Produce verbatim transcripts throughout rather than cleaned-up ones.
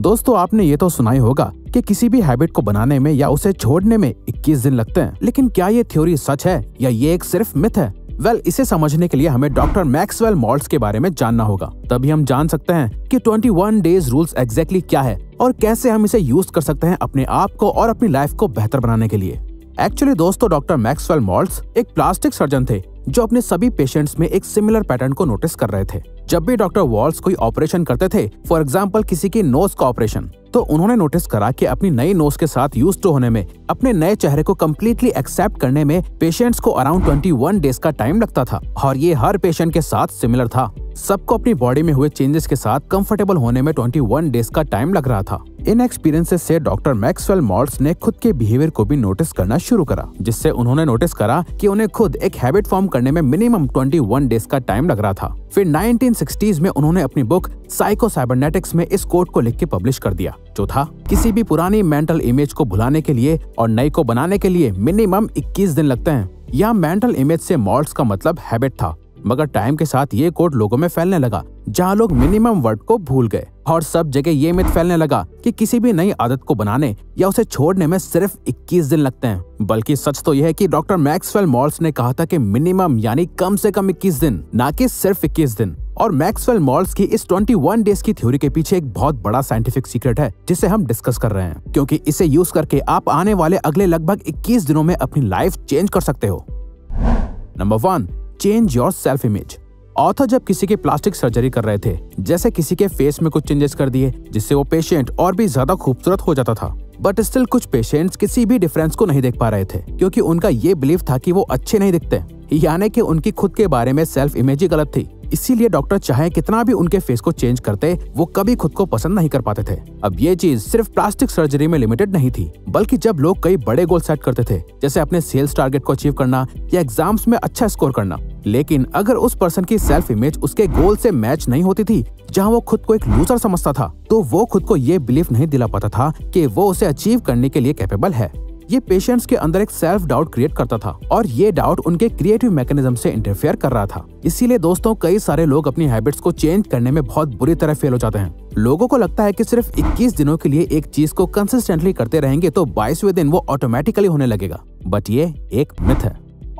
दोस्तों आपने ये तो सुना ही होगा कि किसी भी हैबिट को बनाने में या उसे छोड़ने में इक्कीस दिन लगते हैं, लेकिन क्या ये थ्योरी सच है या ये एक सिर्फ मिथ है? वेल well, इसे समझने के लिए हमें डॉक्टर मैक्सवेल मॉल्ट्स के बारे में जानना होगा, तभी हम जान सकते हैं कि इक्कीस डेज रूल्स एग्जैक्टली क्या है और कैसे हम इसे यूज कर सकते हैं अपने आप को और अपनी लाइफ को बेहतर बनाने के लिए। एक्चुअली दोस्तों डॉक्टर मैक्सवेल मॉल्ट्स एक प्लास्टिक सर्जन थे जो अपने सभी पेशेंट्स में एक सिमिलर पैटर्न को नोटिस कर रहे थे। जब भी डॉक्टर वॉल्ट्स कोई ऑपरेशन करते थे, फॉर एग्जाम्पल किसी की नोज का ऑपरेशन, तो उन्होंने नोटिस करा कि अपनी नई नोज के साथ यूज्ड टू होने में, अपने नए चेहरे को कम्प्लीटली एक्सेप्ट करने में पेशेंट्स को अराउंड इक्कीस डेज का टाइम लगता था और ये हर पेशेंट के साथ सिमिलर था। सबको अपनी बॉडी में हुए चेंजेस के साथ कंफर्टेबल होने में इक्कीस डेज का टाइम लग रहा था। इन एक्सपीरियंसेस से डॉक्टर मैक्सवेल मॉल्ट्स ने खुद के बिहेवियर को भी नोटिस करना शुरू करा, जिससे उन्होंने नोटिस करा कि उन्हें खुद एक हैबिट फॉर्म करने में मिनिमम इक्कीस डेज का टाइम लग रहा था। फिर नाइनटीन सिक्सटीज़ में उन्होंने अपनी बुक साइको-साइबरनेटिक्स में इस कोट को लिख के पब्लिश कर दिया, जो था किसी भी पुरानी मेंटल इमेज को भुलाने के लिए और नई को बनाने के लिए मिनिमम इक्कीस दिन लगते हैं। यहाँ मेंटल इमेज से मॉल्ट्स का मतलब हैबिट था, मगर टाइम के साथ ये कोट लोगों में फैलने लगा, जहाँ लोग मिनिमम वर्ड को भूल गए और सब जगह ये मिथ फैलने लगा कि किसी भी नई आदत को बनाने या उसे छोड़ने में सिर्फ इक्कीस दिन लगते हैं। बल्कि सच तो यह है कि डॉक्टर मैक्सवेल मॉल्ट्स ने कहा था कि मिनिमम यानी कम से कम इक्कीस दिन, ना कि सिर्फ इक्कीस दिन। और मैक्सवेल मॉल्ट्स की इस इक्कीस डेज की थ्योरी के पीछे एक बहुत बड़ा साइंटिफिक सीक्रेट है जिसे हम डिस्कस कर रहे हैं, क्योंकि इसे यूज करके आप आने वाले अगले लगभग इक्कीस दिनों में अपनी लाइफ चेंज कर सकते हो। Number one, change your self image. Author जब किसी की प्लास्टिक सर्जरी कर रहे थे, जैसे किसी के फेस में कुछ चेंजेस कर दिए जिससे वो पेशेंट और भी ज्यादा खूबसूरत हो जाता था, बट स्टिल कुछ पेशेंट्स किसी भी डिफरेंस को नहीं देख पा रहे थे क्योंकि उनका ये बिलीफ था कि वो अच्छे नहीं दिखते, यानी कि उनकी खुद के बारे में सेल्फ इमेज ही गलत थी। इसीलिए डॉक्टर चाहे कितना भी उनके फेस को चेंज करते, वो कभी खुद को पसंद नहीं कर पाते थे। अब ये चीज सिर्फ प्लास्टिक सर्जरी में लिमिटेड नहीं थी, बल्कि जब लोग कई बड़े गोल सेट करते थे, जैसे अपने सेल्स टारगेट को अचीव करना या एग्जाम्स में अच्छा स्कोर करना, लेकिन अगर उस पर्सन की सेल्फ इमेज उसके गोल से मैच नहीं होती थी, जहाँ वो खुद को एक लूजर समझता था, तो वो खुद को ये बिलीफ नहीं दिला पाता था कि वो उसे अचीव करने के लिए कैपेबल है। ये पेशेंट्स के अंदर एक सेल्फ डाउट क्रिएट करता था और ये डाउट उनके क्रिएटिव मैकेनिज्म से इंटरफेयर कर रहा था। इसीलिए दोस्तों कई सारे लोग अपनी हैबिट्स को चेंज करने में बहुत बुरी तरह फेल हो जाते हैं। लोगों को लगता है कि सिर्फ इक्कीस दिनों के लिए एक चीज को कंसिस्टेंटली करते रहेंगे तो बाईसवें दिन वो ऑटोमेटिकली होने लगेगा, बट ये एक मिथ है।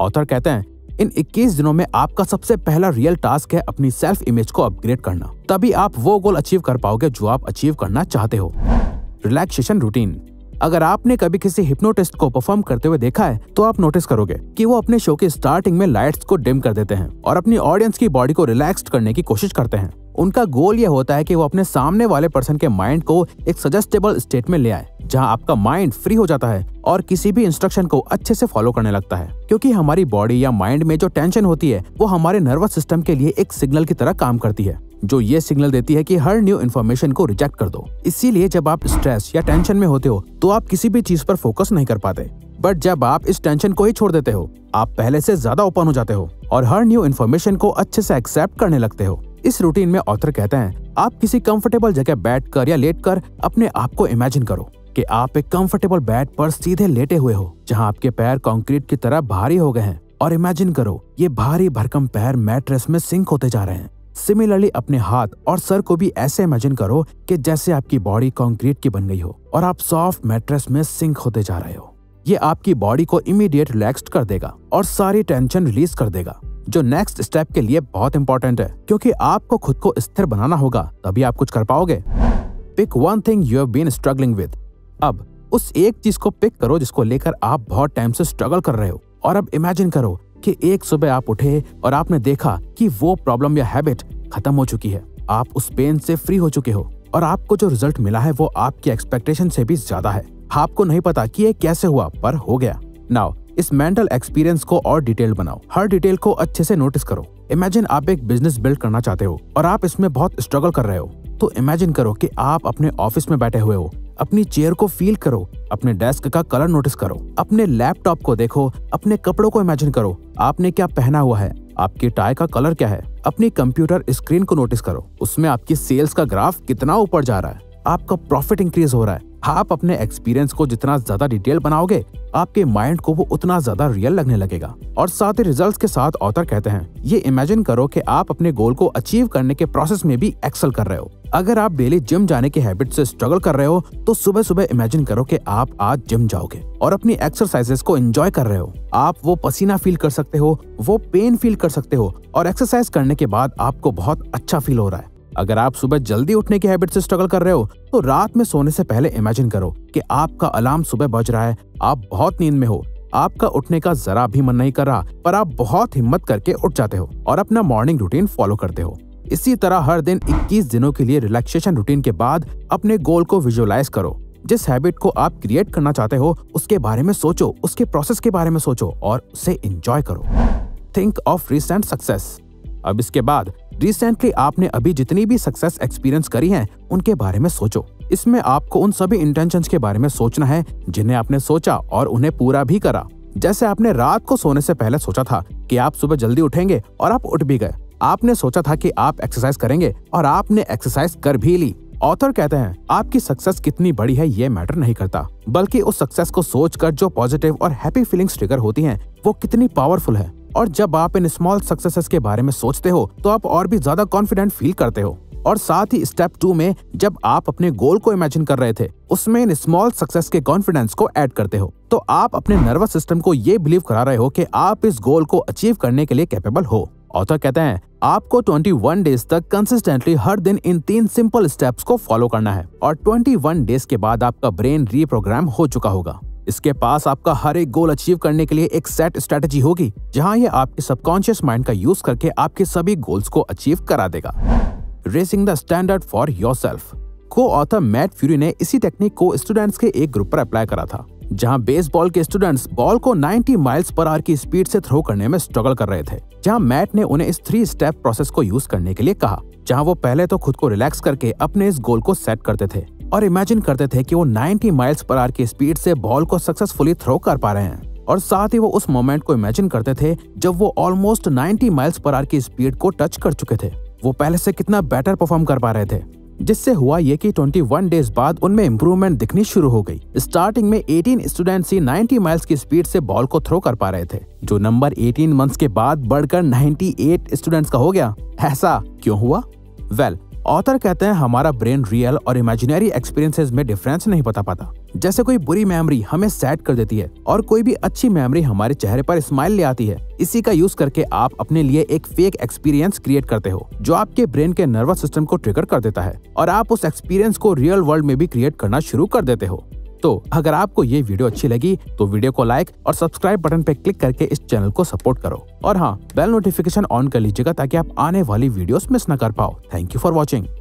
ऑथर कहते हैं इन इक्कीस दिनों में आपका सबसे पहला रियल टास्क है अपनी सेल्फ इमेज को अपग्रेड करना, तभी आप वो गोल अचीव कर पाओगे जो आप अचीव करना चाहते हो। Relaxation routine. अगर आपने कभी किसी हिप्नोटिस्ट को परफॉर्म करते हुए देखा है तो आप नोटिस करोगे कि वो अपने शो के स्टार्टिंग में लाइट्स को डिम कर देते हैं और अपनी ऑडियंस की बॉडी को रिलैक्स्ड करने की कोशिश करते हैं। उनका गोल यह होता है कि वो अपने सामने वाले पर्सन के माइंड को एक सजेस्टेबल स्टेट में ले आए, जहाँ आपका माइंड फ्री हो जाता है और किसी भी इंस्ट्रक्शन को अच्छे से फॉलो करने लगता है, क्योंकि हमारी बॉडी या माइंड में जो टेंशन होती है वो हमारे नर्वस सिस्टम के लिए एक सिग्नल की तरह काम करती है, जो ये सिग्नल देती है कि हर न्यू इन्फॉर्मेशन को रिजेक्ट कर दो। इसीलिए जब आप स्ट्रेस या टेंशन में होते हो तो आप किसी भी चीज पर फोकस नहीं कर पाते, बट जब आप इस टेंशन को ही छोड़ देते हो, आप पहले से ज्यादा ओपन हो जाते हो और हर न्यू इन्फॉर्मेशन को अच्छे से एक्सेप्ट करने लगते हो। इस रूटीन में ऑथर कहते हैं आप किसी कंफर्टेबल जगह बैठकर या लेटकर अपने आप को इमेजिन करो कि आप एक कंफर्टेबल बेड पर सीधे लेटे हुए हो, जहां आपके पैर कंक्रीट की तरह भारी हो गए हैं, और इमेजिन करो ये भारी भरकम पैर मैट्रेस में सिंक होते जा रहे हैं। सिमिलरली अपने हाथ और सर को भी ऐसे इमेजिन करो कि जैसे आपकी बॉडी कंक्रीट की बन गई हो और आप सॉफ्ट मैट्रेस में सिंक होते जा रहे हो। ये आपकी बॉडी को इमीडिएट रिलैक्स्ड कर देगा और सारी टेंशन रिलीज कर देगा, जो नेक्स्ट स्टेप के लिए बहुत इंपॉर्टेंट है, क्योंकि आपको खुद को स्थिर बनाना होगा, तभी आप कुछ कर पाओगे। Pick one thing you have been struggling with. अब उस एक चीज को पिक करो जिसको लेकर आप बहुत टाइम से स्ट्रगल कर रहे हो, और अब इमेजिन करो कि एक सुबह आप उठे और आपने देखा कि वो प्रॉब्लम या हैबिट खत्म हो चुकी है, आप उस पेन से फ्री हो चुके हो और आपको जो रिजल्ट मिला है वो आपकी एक्सपेक्टेशन से भी ज्यादा है। आपको नहीं पता कि ये कैसे हुआ, पर हो गया। नाउ इस मेंटल एक्सपीरियंस को और डिटेल बनाओ, हर डिटेल को अच्छे से नोटिस करो। इमेजिन आप एक बिजनेस बिल्ड करना चाहते हो और आप इसमें बहुत स्ट्रगल कर रहे हो, तो इमेजिन करो कि आप अपने ऑफिस में बैठे हुए हो, अपनी चेयर को फील करो, अपने डेस्क का कलर नोटिस करो, अपने लैपटॉप को देखो, अपने कपड़ों को इमेजिन करो, आपने क्या पहना हुआ है, आपकी टाई का कलर क्या है। अपनी कंप्यूटर स्क्रीन को नोटिस करो, उसमें आपकी सेल्स का ग्राफ कितना ऊपर जा रहा है, आपका प्रॉफिट इंक्रीज हो रहा है, आप अपने एक्सपीरियंस को जितना ज्यादा डिटेल बनाओगे, आपके माइंड को वो उतना ज्यादा रियल लगने लगेगा। और साथ ही रिजल्ट्स के साथ ऑथर कहते हैं, ये इमेजिन करो कि आप अपने गोल को अचीव करने के प्रोसेस में भी एक्सेल कर रहे हो। अगर आप डेली जिम जाने की हैबिट से स्ट्रगल कर रहे हो, तो सुबह सुबह इमेजिन करो कि आप आज जिम जाओगे और अपनी एक्सरसाइजेस को एंजॉय कर रहे हो। आप वो पसीना फील कर सकते हो, वो पेन फील कर सकते हो, और एक्सरसाइज करने के बाद आपको बहुत अच्छा फील हो रहा है। अगर आप सुबह जल्दी उठने की हैबिट से स्ट्रगल कर रहे हो, तो रात में सोने से पहले इमेजिन करो कि आपका अलार्म सुबह बज रहा है, आप बहुत नींद में हो, आपका उठने का जरा भी मन नहीं कर रहा, पर आप बहुत हिम्मत करके उठ जाते हो और अपना मॉर्निंग रूटीन फॉलो करते हो। इसी तरह हर दिन इक्कीस दिनों के लिए रिलैक्सेशन रूटीन के बाद अपने गोल को विजुअलाइज करो। जिस हैबिट को आप क्रिएट करना चाहते हो, उसके बारे में सोचो, उसके प्रोसेस के बारे में सोचो और उसे एंजॉय करो। Think of recent success. अब इसके बाद रिसेंटली आपने अभी जितनी भी सक्सेस एक्सपीरियंस करी हैं, उनके बारे में सोचो। इसमें आपको उन सभी इंटेंशंस के बारे में सोचना है जिन्हें आपने सोचा और उन्हें पूरा भी करा। जैसे आपने रात को सोने से पहले सोचा था कि आप सुबह जल्दी उठेंगे और आप उठ भी गए। आपने सोचा था कि आप एक्सरसाइज करेंगे और आपने एक्सरसाइज कर भी ली। ऑथर कहते हैं, आपकी सक्सेस कितनी बड़ी है ये मैटर नहीं करता, बल्कि उस सक्सेस को सोचकर जो पॉजिटिव और हैप्पी फीलिंग्स ट्रिगर होती हैं, वो कितनी पावरफुल है। और जब आप इन स्मॉल सक्सेसेस के बारे में सोचते हो, तो आप और भी ज्यादा कॉन्फिडेंट फील करते हो। और साथ ही स्टेप टू में जब आप अपने गोल को इमेजिन कर रहे थे, उसमें इन स्मॉल सक्सेस के कॉन्फिडेंस को ऐड करते हो, तो आप अपने नर्वस सिस्टम को ये बिलीव करा रहे हो कि आप इस गोल को अचीव करने के लिए कैपेबल हो। ऑथर कहते हैं, आपको इक्कीस डेज तक कंसिस्टेंटली हर दिन इन तीन सिंपल स्टेप्स को फॉलो करना है और इक्कीस डेज के बाद आपका ब्रेन रीप्रोग्राम हो चुका होगा। इसके पास आपका हर एक गोल अचीव करने के लिए एक सेट स्ट्रेटेजी होगी, जहां ये आपके सबकॉन्शियस माइंड का यूज करके आपके सभी गोल्स को अचीव करा देगा। Raising the standard for yourself. को ऑथर मैट फ्यूरी ने इसी टेक्निक को स्टूडेंट्स के एक ग्रुप पर अप्लाई करा था, जहां बेसबॉल के स्टूडेंट्स बॉल को नब्बे माइल्स पर आवर की स्पीड से थ्रो करने में स्ट्रगल कर रहे थे, जहां मैट ने उन्हें इस थ्री स्टेप प्रोसेस को यूज करने के लिए कहा, जहां वो पहले तो खुद को रिलैक्स करके अपने इस गोल को सेट करते थे और इमेजिन करते थे कि वो नब्बे माइल्स पर आवर की स्पीड से बॉल को सक्सेसफुली थ्रो कर पा रहे हैं। और साथ ही वो उस मोमेंट को इमेजिन करते थे जब वो ऑलमोस्ट नब्बे माइल्स पर आवर की स्पीड को टच कर चुके थे। वो पहले से कितना बेटर परफॉर्म कर पा रहे थे, जिससे हुआ ये कि इक्कीस डेज बाद उनमें इम्प्रूवमेंट दिखनी शुरू हो गई। स्टार्टिंग में अठारह स्टूडेंट्स ही नब्बे माइल्स की स्पीड से बॉल को थ्रो कर पा रहे थे, जो नंबर अठारह मंथ्स के बाद बढ़कर अट्ठानवे स्टूडेंट्स का हो गया। ऐसा क्यों हुआ? वेल well, ऑथर कहते हैं, हमारा ब्रेन रियल और इमेजिनरी एक्सपीरियंसेस में डिफरेंस नहीं बता पाता। जैसे कोई बुरी मेमोरी हमें सैड कर देती है और कोई भी अच्छी मेमोरी हमारे चेहरे पर स्माइल ले आती है। इसी का यूज करके आप अपने लिए एक फेक एक्सपीरियंस क्रिएट करते हो, जो आपके ब्रेन के नर्वस सिस्टम को ट्रिगर कर देता है और आप उस एक्सपीरियंस को रियल वर्ल्ड में भी क्रिएट करना शुरू कर देते हो। तो अगर आपको ये वीडियो अच्छी लगी तो वीडियो को लाइक और सब्सक्राइब बटन पर क्लिक करके इस चैनल को सपोर्ट करो। और हाँ, बेल नोटिफिकेशन ऑन कर लीजिएगा ताकि आप आने वाली वीडियोस मिस न कर पाओ। Thank you for watching.